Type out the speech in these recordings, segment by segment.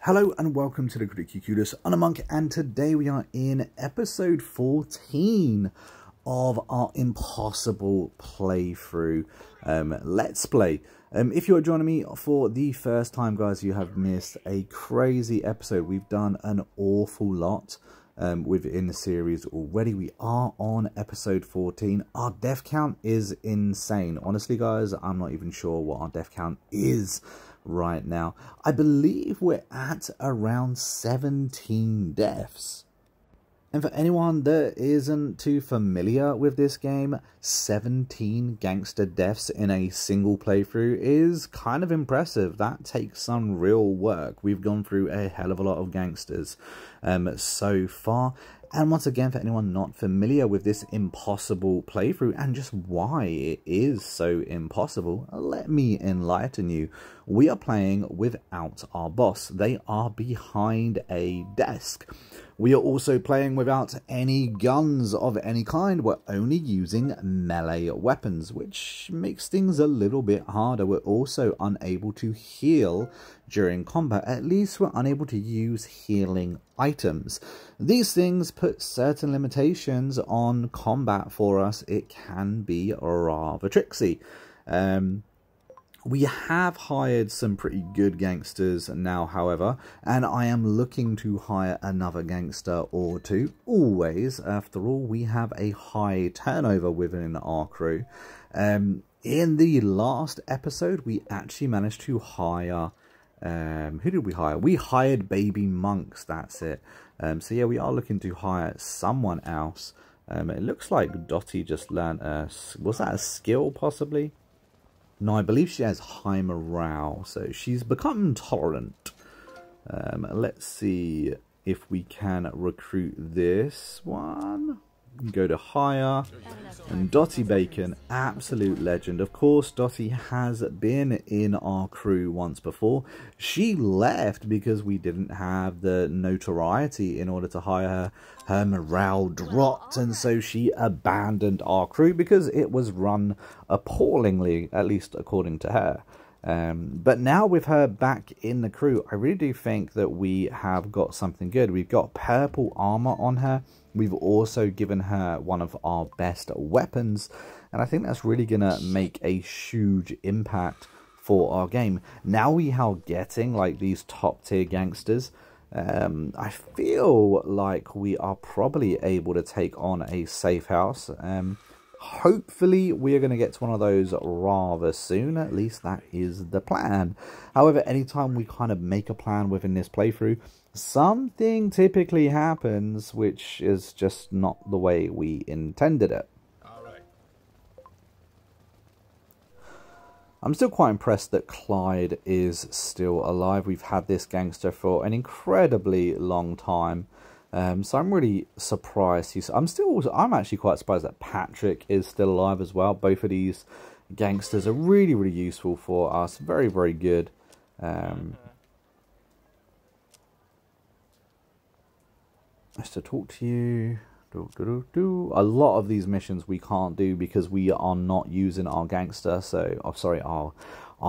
Hello and welcome to the Critically Clueless. I'm a monk and today we are in episode 14 of our impossible playthrough Let's Play. If you are joining me for the first time, guys, you have missed a crazy episode. We've done an awful lot within the series already. We are on episode 14. Our death count is insane. Honestly, guys, I'm not even sure what our death count is right now. I believe we're at around 17 deaths. And for anyone that isn't too familiar with this game, 17 gangster deaths in a single playthrough is kind of impressive. That takes some real work. We've gone through a hell of a lot of gangsters so far. And once again, for anyone not familiar with this impossible playthrough and just why it is so impossible, let me enlighten you. We are playing without our boss. They are behind a desk. We are also playing without any guns of any kind. We're only using melee weapons, which makes things a little bit harder. We're also unable to heal during combat. At least we're unable to use healing items. These things put certain limitations on combat for us. It can be rather tricksy. We have hired some pretty good gangsters now, however, and I am looking to hire another gangster or two. Always, after all, we have a high turnover within our crew. In the last episode, we actually managed to hire... who did we hire? We hired Baby Monks, that's it. So yeah, we are looking to hire someone else. It looks like Dottie just learned a... Was that a skill, possibly? No, I believe she has high morale, so she's become tolerant. Let's see if we can recruit this one. Go to hire. And Dottie Bacon, absolute legend. Of course, Dottie has been in our crew once before. She left because we didn't have the notoriety in order to hire her. Her morale dropped, and so she abandoned our crew because it was run appallingly, at least according to her. But now with her back in the crew, I really do think that we have got something good. We've got purple armor on her. We've also given her one of our best weapons, and I think that's really going to make a huge impact for our game. Now we are getting like these top tier gangsters. I feel like we are probably able to take on a safe house. Hopefully we are going to get to one of those rather soon. At least that is the plan. However, anytime we kind of make a plan within this playthrough, something typically happens which is just not the way we intended it. All right. I'm still quite impressed that Clyde is still alive. We've had this gangster for an incredibly long time. So I'm really surprised. I'm actually quite surprised that Patrick is still alive as well. Both of these gangsters are really, really useful for us. Very, very good. Nice to talk to you. A lot of these missions we can't do because we are not using our gangster. So, oh, sorry, our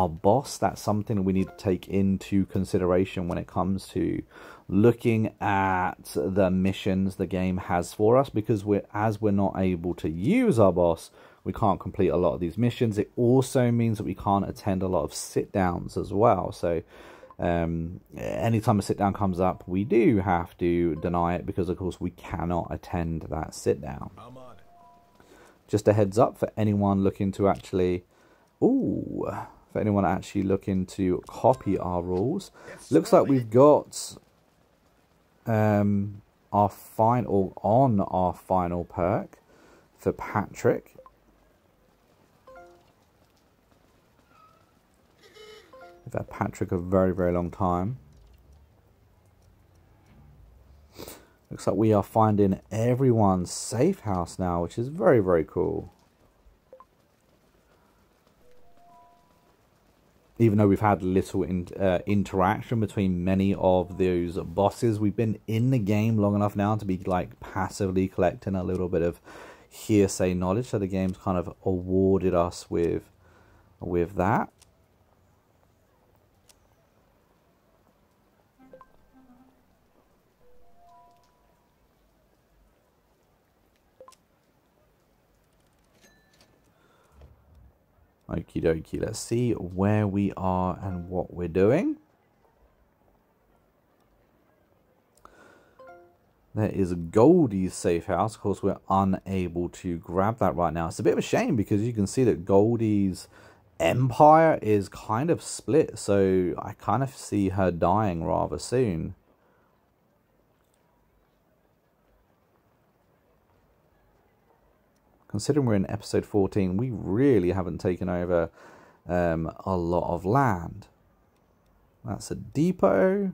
boss. That's something we need to take into consideration when it comes to looking at the missions the game has for us, because we're not able to use our boss, we can't complete a lot of these missions. It also means that we can't attend a lot of sit downs as well. So anytime a sit down comes up, we do have to deny it because of course we cannot attend that sit down. Just a heads up for anyone looking to actually copy our rules. Looks like we've got our final perk for Patrick. We've had Patrick a very, very long time. Looks like we are finding everyone's safe house now, which is very, very cool. Even though we've had little interaction between many of those bosses, we've been in the game long enough now to be like passively collecting a little bit of hearsay knowledge, so the game's kind of awarded us with that. Okie dokie, let's see where we are and what we're doing. There is Goldie's safe house. Of course, we're unable to grab that right now. It's a bit of a shame because you can see that Goldie's empire is kind of split. So I kind of see her dying rather soon. Considering we're in episode 14, we really haven't taken over a lot of land. That's a depot.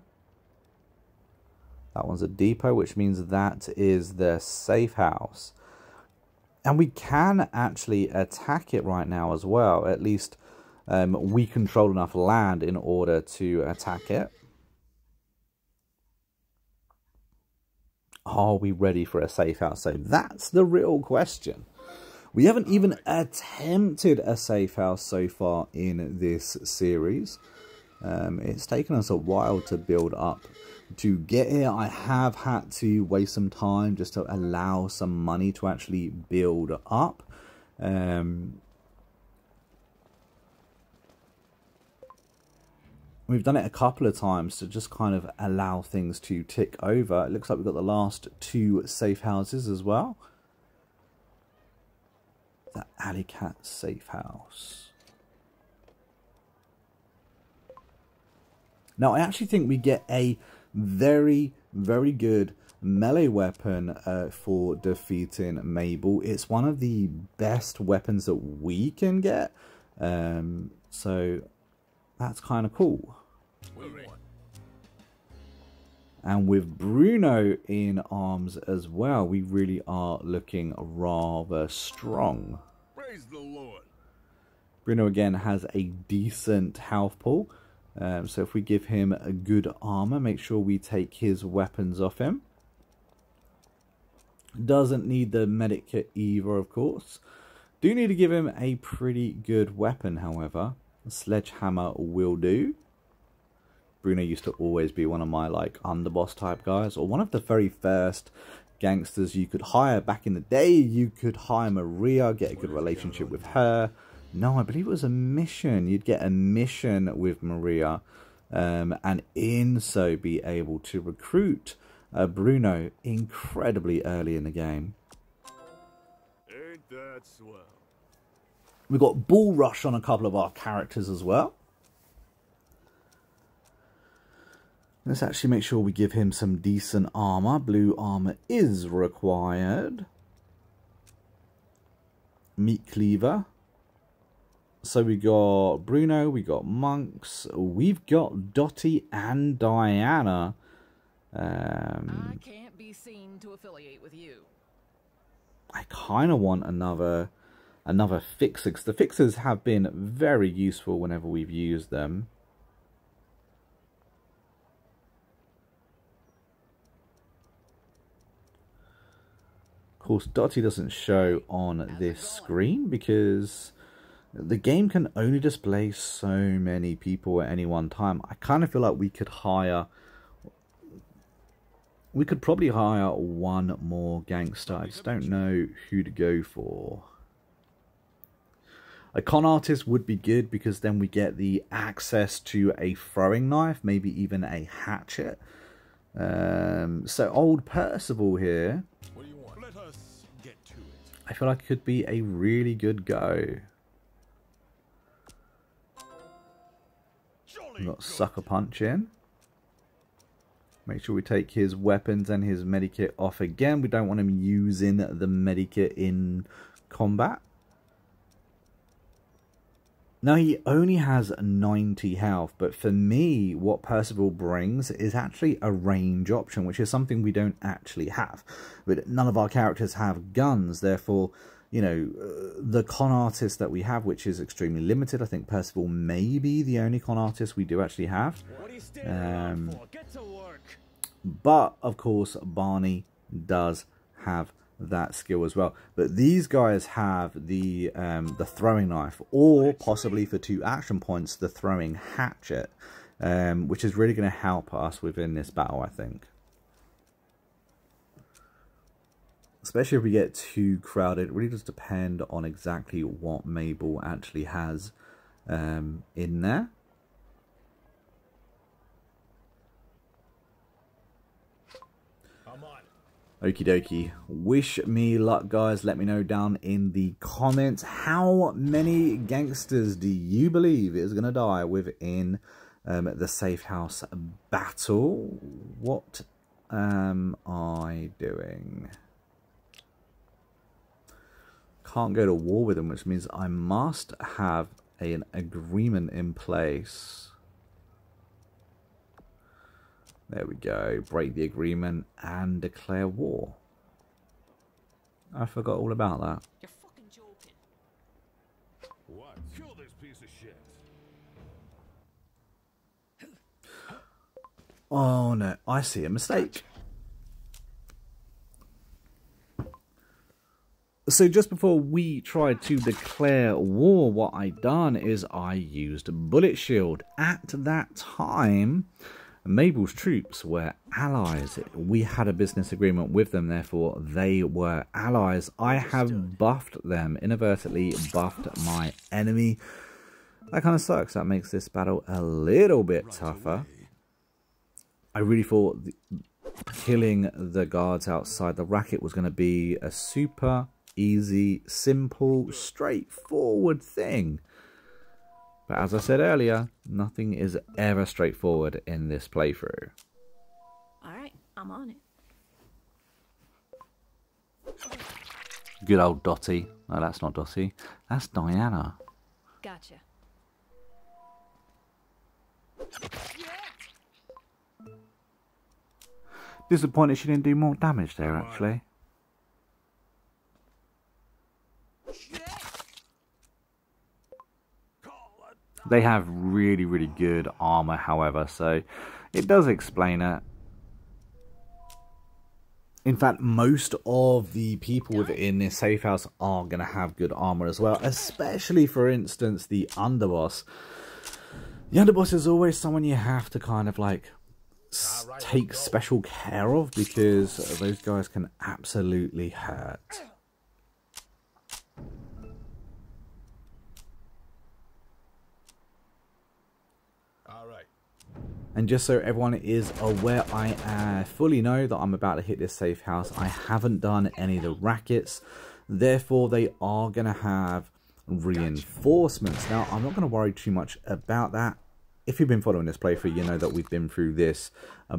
That one's a depot, which means that is the safe house. And we can actually attack it right now as well. At least we control enough land in order to attack it. Are we ready for a safe house? So that's the real question. We haven't even attempted a safe house so far in this series. It's taken us a while to build up. To get here, I have had to waste some time just to allow some money to actually build up. We've done it a couple of times to just kind of allow things to tick over. It looks like we've got the last two safe houses as well. The Alley Cat Safe House. Now, I actually think we get a very, very good melee weapon for defeating Mabel. It's one of the best weapons that we can get. So that's kind of cool. And with Bruno in arms as well, we really are looking rather strong. Praise the Lord. Bruno again has a decent health pool. So if we give him a good armor, make sure we take his weapons off him. Doesn't need the medic kit either, of course. Do need to give him a pretty good weapon, however. A sledgehammer will do. Bruno used to always be one of my, like, underboss type guys. Or one of the very first gangsters you could hire. Back in the day, you could hire Maria, get a good relationship with her. No, I believe it was a mission. You'd get a mission with Maria and in so be able to recruit Bruno incredibly early in the game. Ain't that swell? We've got Bull Rush on a couple of our characters as well. Let's actually make sure we give him some decent armor. Blue armor is required. Meat Cleaver. So we got Bruno, we got Monks, we've got Dottie and Diana. I can't be seen to affiliate with you. I kind of want another fixer. The fixers have been very useful whenever we've used them. Of course, Dottie doesn't show on this screen because the game can only display so many people at any one time. I kind of feel like we could hire... we could probably hire one more gangster. I just don't know who to go for. A con artist would be good because then we get the access to a throwing knife, maybe even a hatchet. So old Percival here. What do you want? Let us get to it. I feel like it could be a really good go. We've got Sucker Punch in. Make sure we take his weapons and his medikit off again. We don't want him using the medikit in combat. Now, he only has 90 health, but for me, what Percival brings is actually a range option, which is something we don't actually have. But none of our characters have guns, therefore, you know, the con artist that we have, which is extremely limited. I think Percival may be the only con artist we do actually have. But, of course, Barney does have that skill as well. But these guys have the throwing knife, or possibly for 2 action points, the throwing hatchet, which is really going to help us within this battle, I think. Especially if we get too crowded, it really does depend on exactly what Mabel actually has in there. Okie dokie. Wish me luck, guys. Let me know down in the comments, how many gangsters do you believe is going to die within the safe house battle? What am I doing? Can't go to war with them, which means I must have an agreement in place. There we go. Break the agreement and declare war. I forgot all about that. You're fucking joking. What? Kill this piece of shit. Oh no, I see a mistake. So just before we tried to declare war, what I done is I used bullet shield. At that time, Mabel's troops were allies. We had a business agreement with them, therefore they were allies. I have buffed them, inadvertently buffed my enemy. That kind of sucks. That makes this battle a little bit tougher. I really thought killing the guards outside the racket was going to be a super easy, simple, straightforward thing. But as I said earlier, nothing is ever straightforward in this playthrough. Alright, I'm on it. Good old Dottie. No, that's not Dottie. That's Diana. Gotcha. Disappointed she didn't do more damage there, actually. They have really, really good armor, however, so it does explain it. In fact, most of the people within this safe house are going to have good armor as well, especially, for instance, the underboss. The underboss is always someone you have to kind of, like, take special care of, because those guys can absolutely hurt. And just so everyone is aware, I fully know that I'm about to hit this safe house. I haven't done any of the rackets. Therefore, they are going to have reinforcements. Now, I'm not going to worry too much about that. If you've been following this playthrough, you know that we've been through this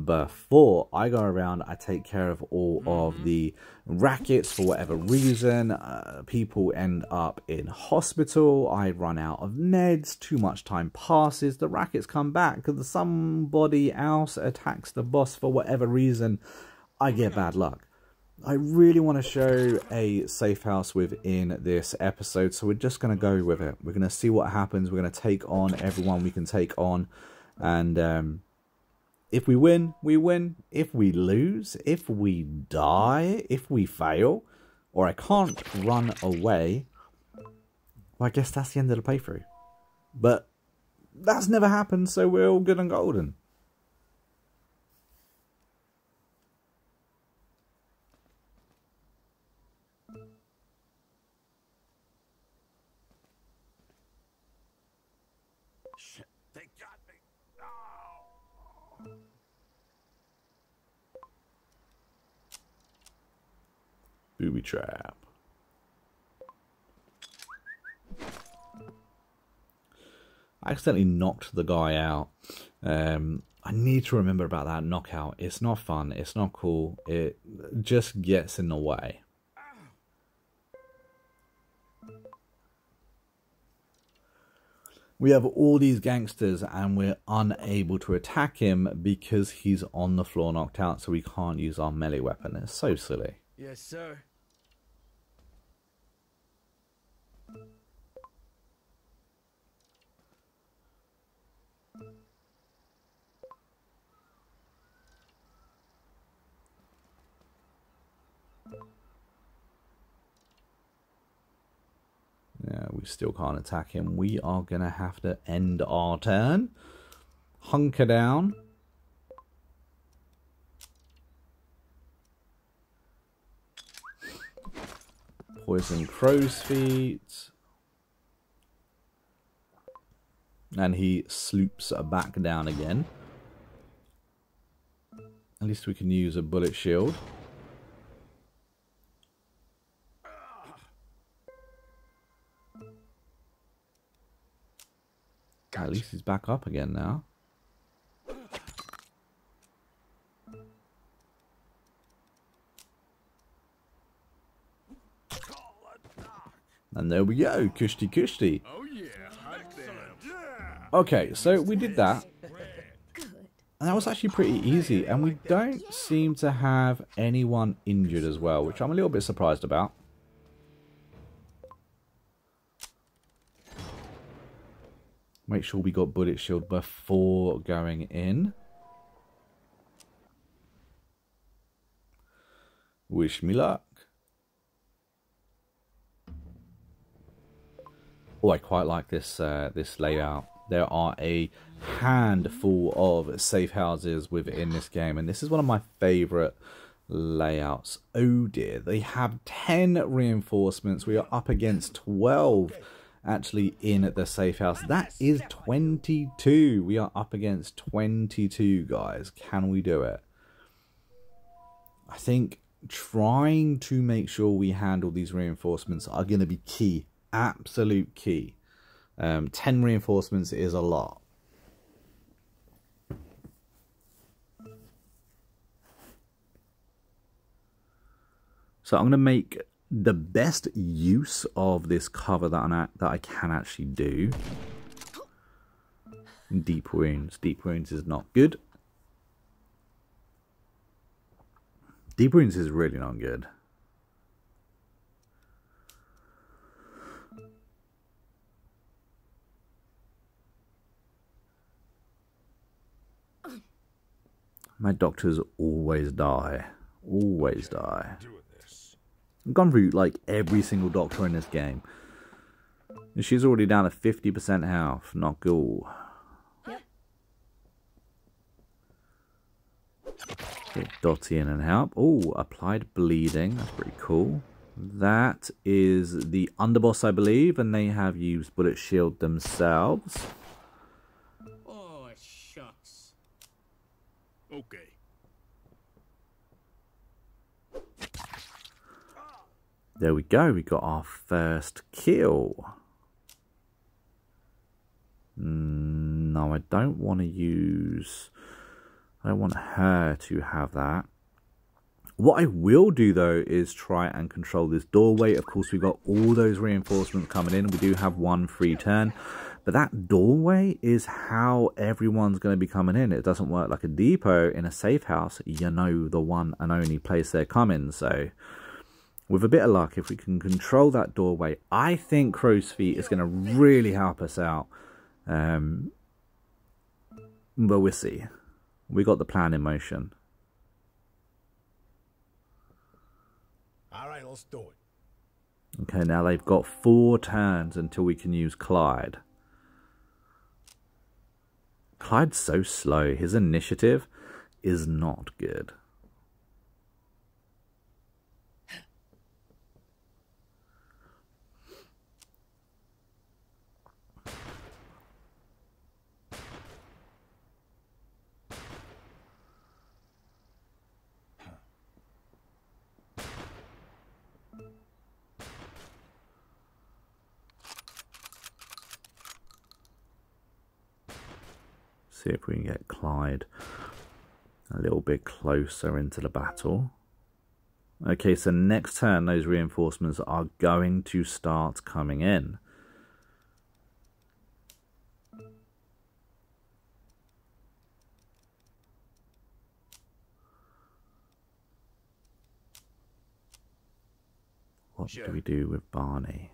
before. I go around, I take care of all of the rackets for whatever reason. People end up in hospital. I run out of meds. Too much time passes. The rackets come back because somebody else attacks the boss for whatever reason. I get bad luck. I really want to show a safe house within this episode, so we're just going to go with it. We're going to see what happens. We're going to take on everyone we can take on, and if we win, we win. If we lose, if we die, if we fail, or I can't run away, well, I guess that's the end of the playthrough. But that's never happened, so we're all good and golden. Booby trap. I accidentally knocked the guy out. I need to remember about that knockout. It's not fun. It's not cool. It just gets in the way. We have all these gangsters and we're unable to attack him because he's on the floor knocked out, so we can't use our melee weapon. It's so silly. Yes, sir. we still can't attack him. We are going to have to end our turn. Hunker down. Poison crow's feet. And he sloops back down again. At least we can use a bullet shield. Gotcha. At least he's back up again now. And there we go, kushti kushti. Oh, yeah. Okay, so we did that. And that was actually pretty easy. And we don't seem to have anyone injured as well, which I'm a little bit surprised about. Make sure we got bullet shield before going in. Wish me luck. Oh, I quite like this this layout. There are a handful of safe houses within this game, and this is one of my favorite layouts. Oh dear, they have 10 reinforcements. We are up against 12 actually in the safe house. That is 22. We are up against 22, guys. Can we do it? I think trying to make sure we handle these reinforcements are going to be key. Absolute key. 10 reinforcements is a lot. So I'm going to make the best use of this cover that I can actually do. Deep wounds. Deep wounds is not good. Deep wounds is really not good. My doctors always die. Always die. I've gone through like every single doctor in this game. And she's already down to 50% health. Not cool. Get Dottie in and help. Oh, applied bleeding. That's pretty cool. That is the underboss, I believe. And they have used bullet shield themselves. Okay. There we go. We got our first kill. No, I don't want to use... I don't want her to have that. What I will do, though, is try and control this doorway. Of course, we've got all those reinforcements coming in. We do have one free turn. But that doorway is how everyone's going to be coming in. It doesn't work like a depot in a safe house. You know, the one and only place they're coming. So with a bit of luck, if we can control that doorway, I think crow's feet is going to really help us out. But we'll see. We got the plan in motion. All right, let's do it. Okay, now they've got 4 turns until we can use Clyde. Clyde's so slow. His initiative is not good. See if we can get Clyde a little bit closer into the battle. Okay, so next turn, those reinforcements are going to start coming in. What do we do with Barney?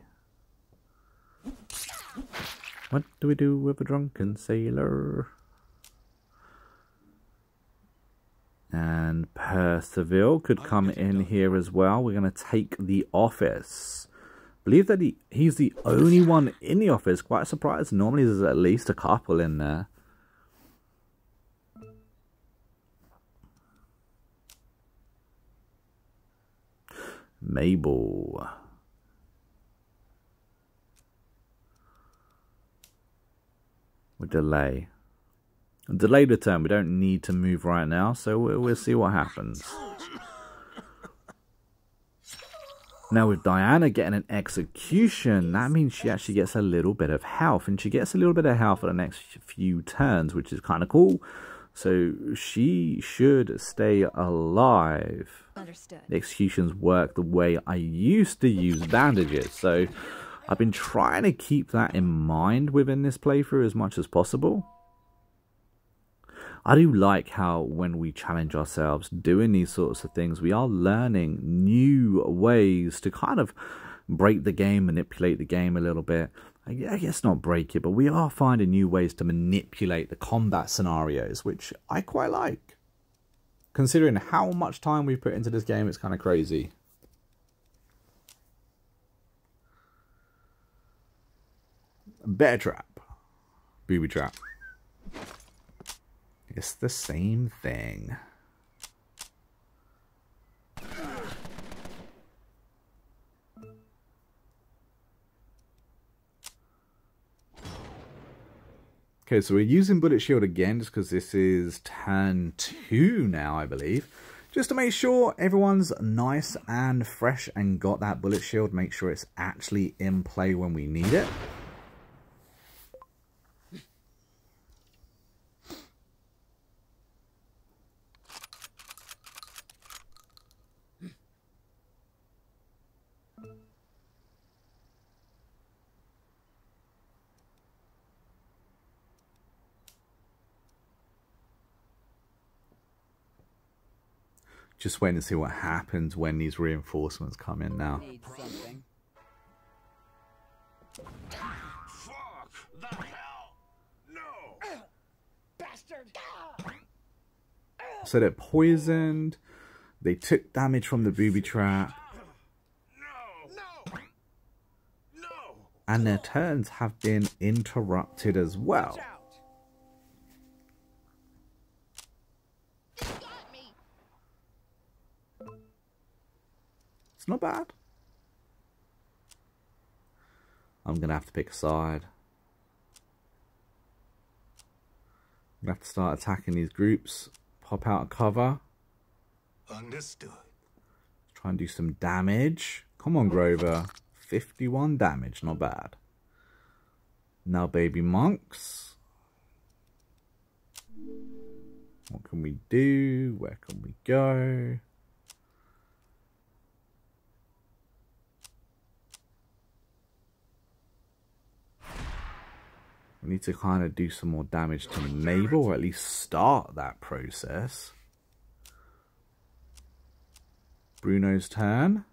What do we do with a drunken sailor? And Percival could come in here as well. We're going to take the office. believe that he's the only one in the office. Quite surprised. Normally there's at least a couple in there. Mabel. We'll delay. Delay the turn. We don't need to move right now, so we'll see what happens. Now with Diana getting an execution, that means she actually gets a little bit of health. And she gets a little bit of health for the next few turns, which is kind of cool. So she should stay alive. Understood. The executions work the way I used to use bandages. So I've been trying to keep that in mind within this playthrough as much as possible. I do like how when we challenge ourselves doing these sorts of things, we are learning new ways to kind of break the game, manipulate the game a little bit. I guess not break it, but we are finding new ways to manipulate the combat scenarios, which I quite like. Considering how much time we've put into this game, it's kind of crazy. Bear trap. Booby trap. It's the same thing. Okay, so we're using bullet shield again just because this is turn 2 now, I believe. Just to make sure everyone's nice and fresh and got that bullet shield. Make sure it's actually in play when we need it. Just waiting to see what happens when these reinforcements come in now. Fuck the hell! No! Bastard! So they're poisoned. They took damage from the booby trap. No! No! And their turns have been interrupted as well. Not bad. I'm going to have to pick a side. I'm going to have to start attacking these groups. Pop out of cover. Understood. Try and do some damage. Come on, Grover. 51 damage. Not bad. Now, Baby Monks. What can we do? Where can we go? We need to kind of do some more damage to Mabel, or at least start that process. Bruno's turn.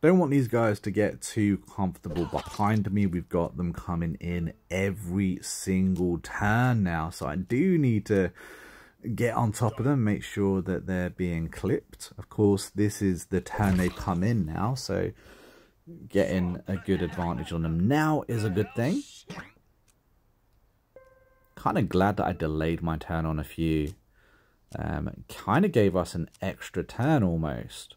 Don't want these guys to get too comfortable behind me. We've got them coming in every single turn now, so I do need to get on top of them, make sure that they're being clipped. Of course, this is the turn they come in now, so getting a good advantage on them now is a good thing. Kind of glad that I delayed my turn on a few. Kind of gave us an extra turn almost.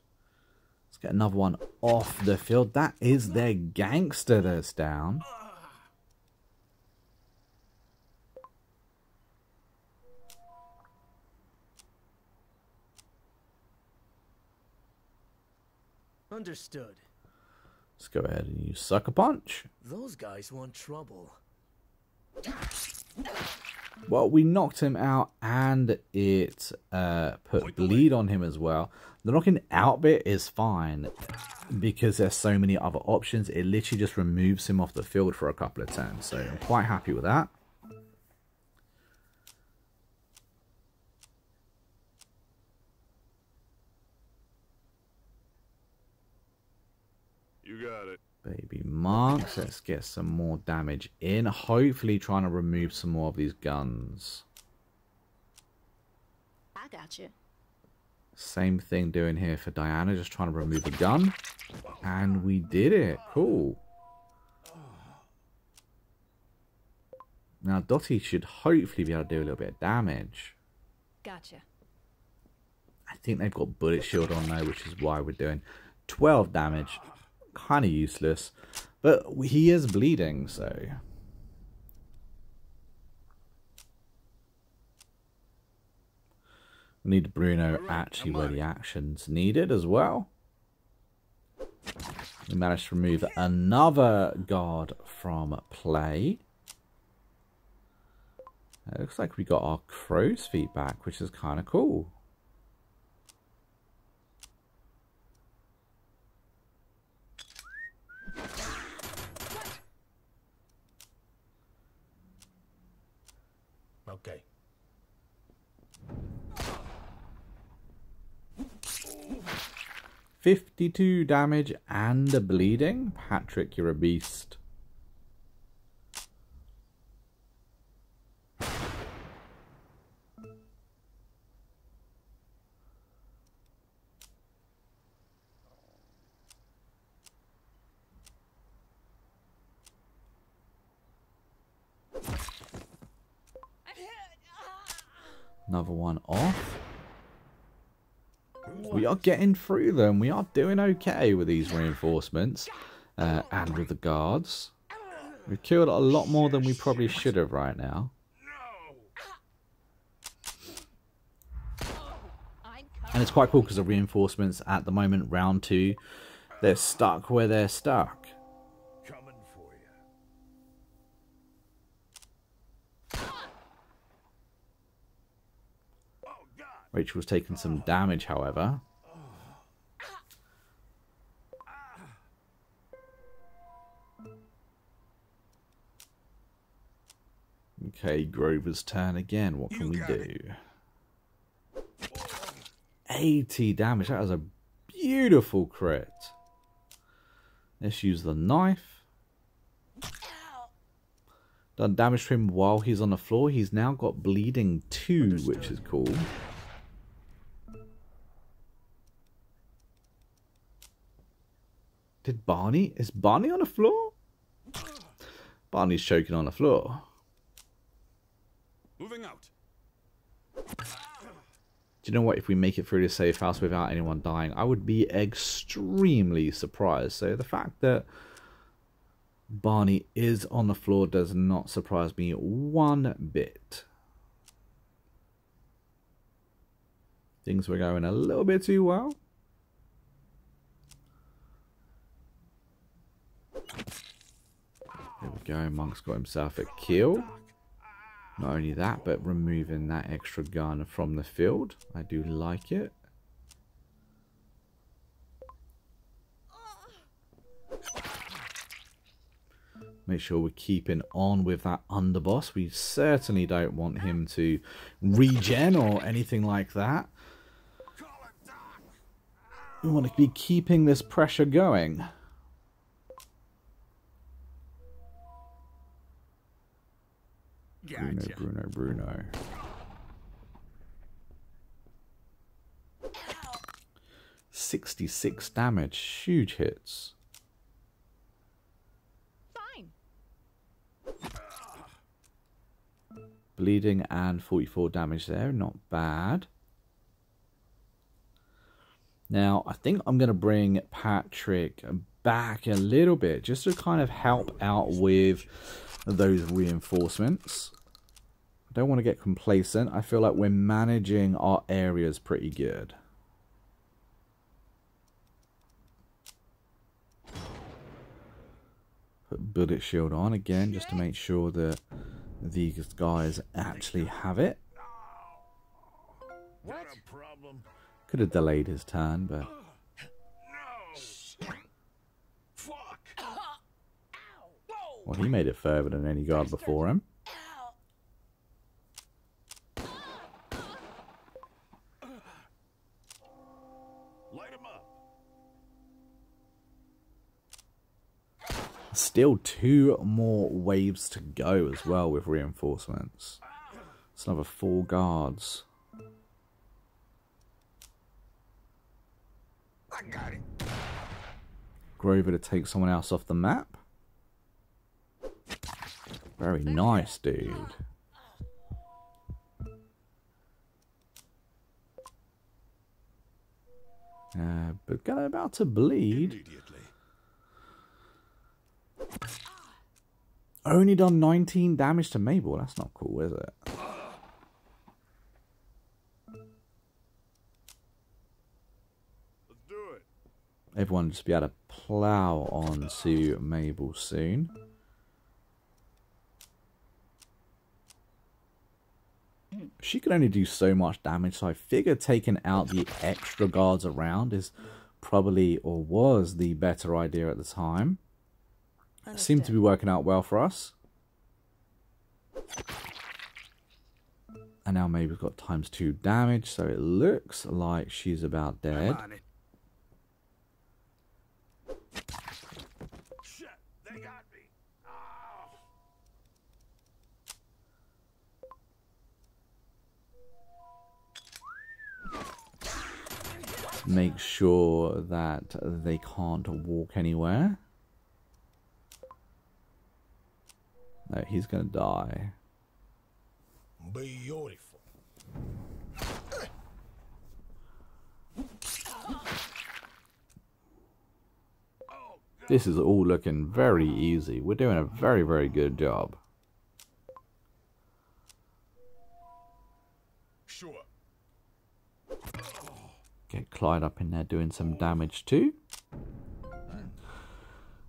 Let's get another one off the field. That is their gangster that's down. Understood. Let's go ahead and use Sucker Punch. Those guys want trouble. Well, we knocked him out and it put bleed on him as well. The knocking out bit is fine because there's so many other options. It literally just removes him off the field for a couple of turns. So I'm quite happy with that. Baby Marks, let's get some more damage in. Hopefully trying to remove some more of these guns. I got you. Same thing doing here for Diana, just trying to remove a gun. And we did it. Cool. Now Dottie should hopefully be able to do a little bit of damage. Gotcha. I think they've got bullet shield on though, which is why we're doing 12 damage. Kind of useless. But he is bleeding, so... We need Bruno actually where the action's needed as well. We managed to remove another guard from play. It looks like we got our crow's feet back, which is kind of cool. Okay. $52 damage and a bleeding. Patrick, you're a beast. Another one off. We are getting through them. We are doing okay with these reinforcements and with the guards. We've killed a lot more than we probably should have right now. And it's quite cool because the reinforcements at the moment, round two, they're stuck where they're stuck. Rachel's taken some damage, however. Okay, Grover's turn again. What can we do? 80 damage. That was a beautiful crit. Let's use the knife. Done damage to him while he's on the floor. He's now got bleeding 2, which is cool. Did Barney? Is Barney on the floor? Barney's choking on the floor. Moving out. Do you know what? If we make it through the safe house without anyone dying, I would be extremely surprised. So the fact that Barney is on the floor does not surprise me one bit. Things were going a little bit too well. There we go, Monk's got himself a kill. Not only that, but removing that extra gun from the field. I do like it. Make sure we're keeping on with that underboss. We certainly don't want him to regen or anything like that. We want to be keeping this pressure going. Bruno. Ow. 66 damage, huge hits. Fine. Bleeding and 44 damage there, not bad. Now, I think I'm going to bring Patrick back a little bit just to kind of help out with those reinforcements. I don't want to get complacent. I feel like we're managing our areas pretty good. Put bullet shield on again just to make sure that these guys actually have it. What? Could have delayed his turn, but... Well, he made it further than any guard before him. Still 2 more waves to go as well with reinforcements. It's another 4 guards. I got it. Grover to take someone else off the map. Very nice, dude. But got about to bleed. Only done 19 damage to Mabel. That's not cool, is it? Let's do it. Everyone just be able to plow on to Mabel soon. She can only do so much damage, so I figure taking out the extra guards around is probably, or was, the better idea at the time. It seemed to be working out well for us. And now Mabel's got ×2 damage, so it looks like she's about dead. Shit, they got me. Oh. Let's make sure that they can't walk anywhere. No, he's gonna die. Beautiful. This is all looking very easy. We're doing a very, very good job. Sure. Get Clyde up in there doing some damage too.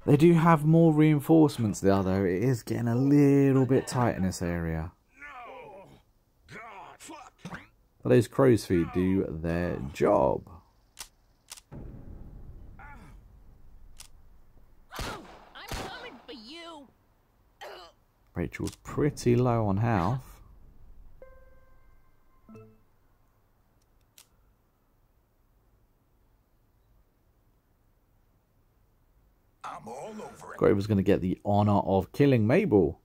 They do have more reinforcements there, though. It is getting a little bit tight in this area. But those crow's feet do their job. Oh, I'm coming for you. Rachel's pretty low on health. Grover's going to get the honor of killing Mabel.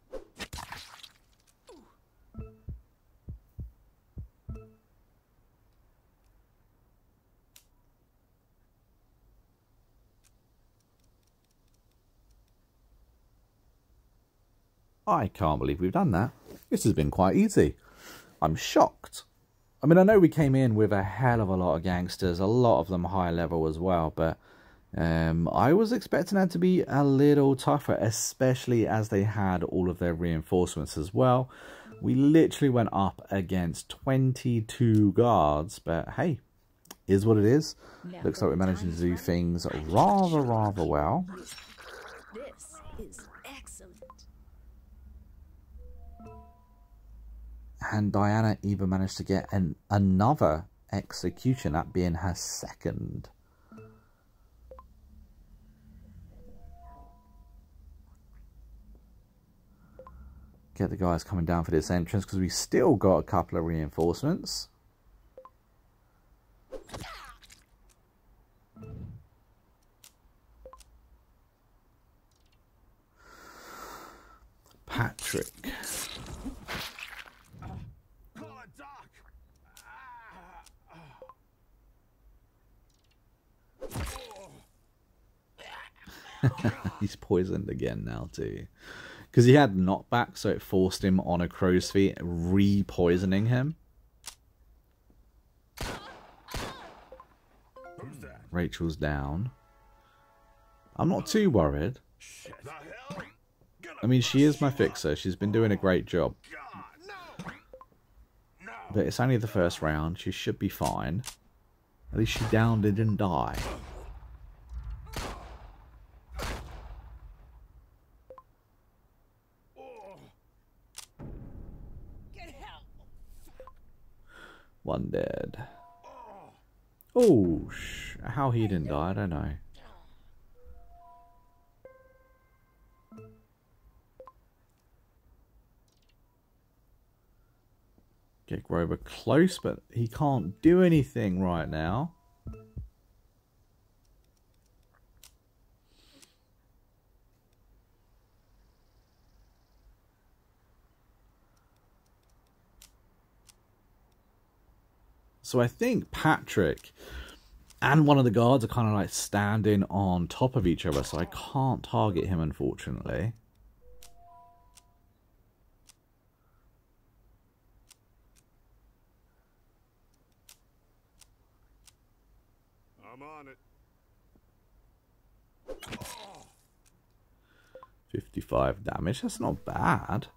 I can't believe we've done that. This has been quite easy. I'm shocked. I mean, I know we came in with a hell of a lot of gangsters, a lot of them high level as well, but I was expecting that to be a little tougher, especially as they had all of their reinforcements as well. We literally went up against 22 guards, but hey, is what it is. Looks like we're managing to do things rather well. This is excellent. And Diana even managed to get another execution, that being her second. Get the guys coming down for this entrance because we still got a couple of reinforcements. Patrick. He's poisoned again now too. Because he had knockback, so it forced him on a crow's feet, re-poisoning him. Who's that? Rachel's down. I'm not too worried. I mean, she is my fixer. She's been doing a great job. But it's only the first round. She should be fine. At least she downed it and died. One dead. Oh, how he didn't die, I don't know. Get Grover close, but he can't do anything right now. So I think Patrick and one of the guards are kind of like standing on top of each other, so I can't target him, unfortunately. I'm on it. 55 damage, that's not bad.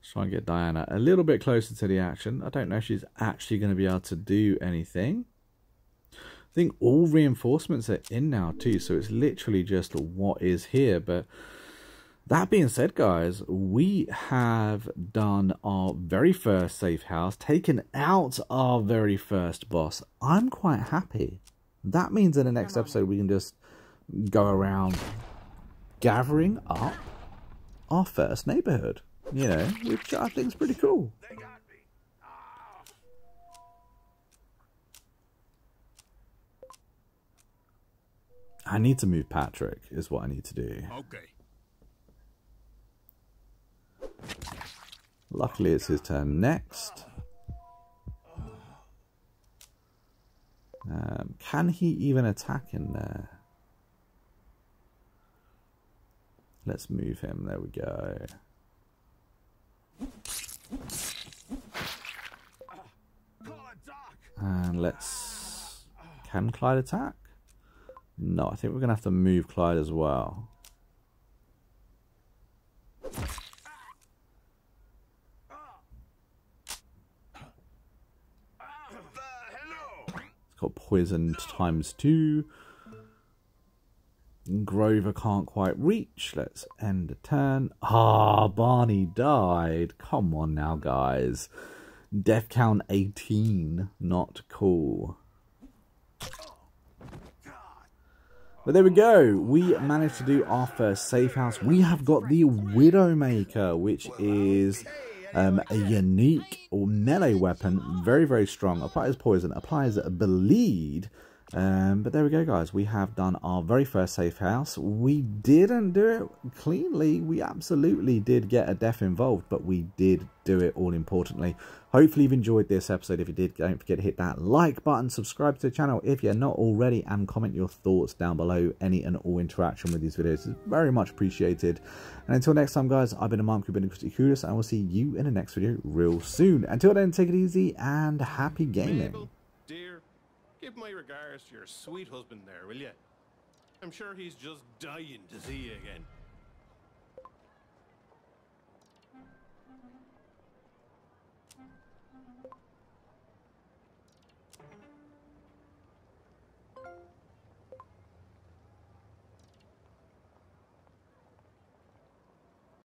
Let's try and get Diana a little bit closer to the action. I don't know if she's actually going to be able to do anything. I think all reinforcements are in now too, so it's literally just what is here. But that being said, guys, we have done our very first safe house, taken out our very first boss. I'm quite happy. That means in the next episode we can just go around gathering up our first neighborhood, you know, which I think is pretty cool. I need to move Patrick is what I need to do. Okay. Luckily, it's his turn next. Can he even attack in there? Let's move him. There we go. And let's... Can Clyde attack? No, I think we're going to have to move Clyde as well. Poisoned ×2. Grover can't quite reach. Let's end a turn. Ah, Barney died. Come on now, guys. Death count 18. Not cool. But there we go. We managed to do our first safe house. We have got the Widowmaker, which is... a unique melee weapon, very, very strong. Applies poison, applies bleed. But there we go, guys. We have done our very first safe house. We didn't do it cleanly. We absolutely did get a death involved, but we did do it, all importantly. Hopefully you've enjoyed this episode. If you did, don't forget to hit that like button, subscribe to the channel if you're not already, and comment your thoughts down below. Any and all interaction with these videos is very much appreciated. And until next time, guys, I've been a monk, we've been Critically Clueless, and I will see you in the next video real soon. Until then, take it easy and happy gaming. Mabel, dear, give my regards to your sweet husband there, will you? I'm sure he's just dying to see you again.